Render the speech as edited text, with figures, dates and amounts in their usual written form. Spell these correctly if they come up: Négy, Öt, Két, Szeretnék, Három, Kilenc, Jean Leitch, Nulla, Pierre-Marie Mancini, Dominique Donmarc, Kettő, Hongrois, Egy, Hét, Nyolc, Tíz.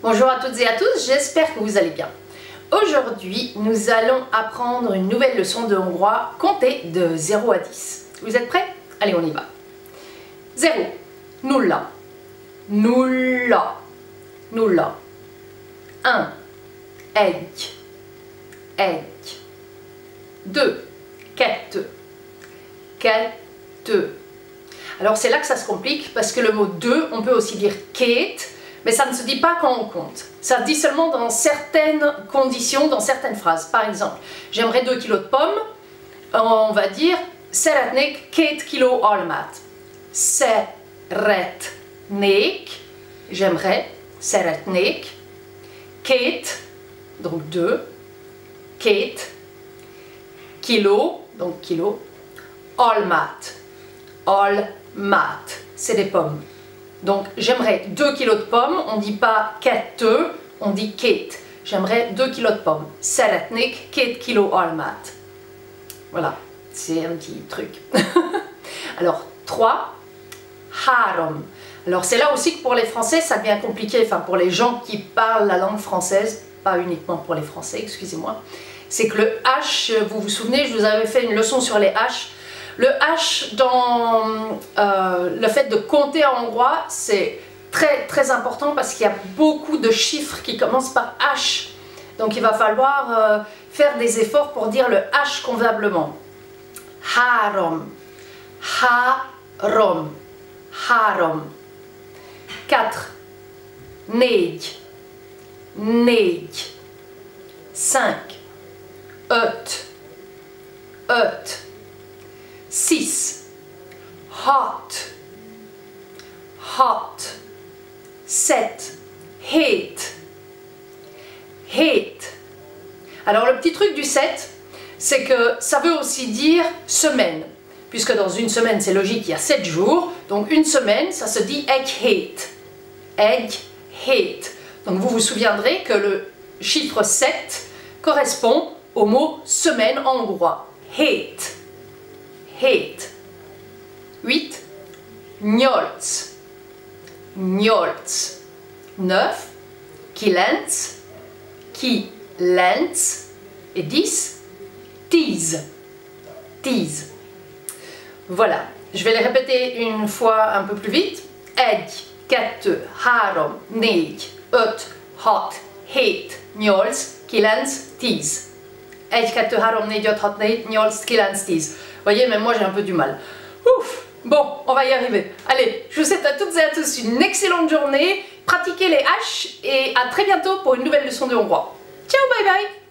Bonjour à toutes et à tous, j'espère que vous allez bien. Aujourd'hui, nous allons apprendre une nouvelle leçon de hongrois, compter de 0 à 10. Vous êtes prêts? Allez, on y va. 0. Nulla. Nulla. Nulla. 1. Egy. Egy. 2. Kettő. Kettő. Alors c'est là que ça se complique, parce que le mot « deux », on peut aussi dire « két », mais ça ne se dit pas quand on compte. Ça se dit seulement dans certaines conditions, dans certaines phrases. Par exemple, j'aimerais 2 kilos de pommes, on va dire « szeretnék 2 kilos almát ». Szeretnék, j'aimerais, szeretnék, két, donc 2, két, kilo, donc kilo, almát, almát. Mat, c'est des pommes. Donc j'aimerais 2 kilos de pommes, on ne dit pas kettő, on dit két. J'aimerais 2 kilos de pommes. Szeretnék 2 kilos almát. Voilà, c'est un petit truc. Alors 3, három. Alors c'est là aussi que pour les Français ça devient compliqué, enfin pour les gens qui parlent la langue française, pas uniquement pour les Français, excusez-moi. C'est que le H, vous vous souvenez, je vous avais fait une leçon sur les H. Le H dans le fait de compter en hongrois, c'est très très important parce qu'il y a beaucoup de chiffres qui commencent par H. Donc il va falloir faire des efforts pour dire le H convenablement. Három, három, három. 4. Négy, négy. 5. Öt, öt. 6. Hot, hot. 7. Hate, hate. Alors le petit truc du 7, c'est que ça veut aussi dire semaine, puisque dans une semaine c'est logique, il y a 7 jours, donc une semaine ça se dit egy hét, egy hét. Donc vous vous souviendrez que le chiffre 7 correspond au mot semaine en hongrois, hét. Hét. 8. Nyolc. Nyolc. 9. Kilenc. Kilenc. Et 10. Tíz. Tíz. Voilà. Je vais les répéter une fois un peu plus vite. Egy, kettő, három, négy, öt, hat, hét, nyolc, kilenc, tíz. Egy, kettő, három, négy, öt, hat, hét, nyolc, kilenc, tíz. Vous voyez, même moi j'ai un peu du mal. Ouf, bon, on va y arriver. Allez, je vous souhaite à toutes et à tous une excellente journée. Pratiquez les H et à très bientôt pour une nouvelle leçon de hongrois. Ciao, bye bye.